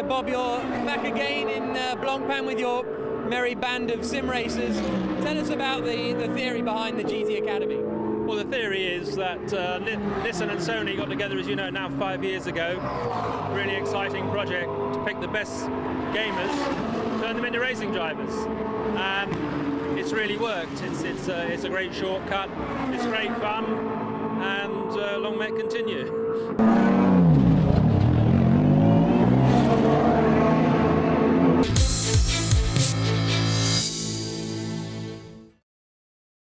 So Bob, you're back again in Blancpain with your merry band of sim racers. Tell us about the theory behind the GT Academy. Well, the theory is that Nissan and Sony got together, as you know, now 5 years ago. Really exciting project to pick the best gamers, turn them into racing drivers. And it's really worked. It's a great shortcut, it's great fun, and long may it continue.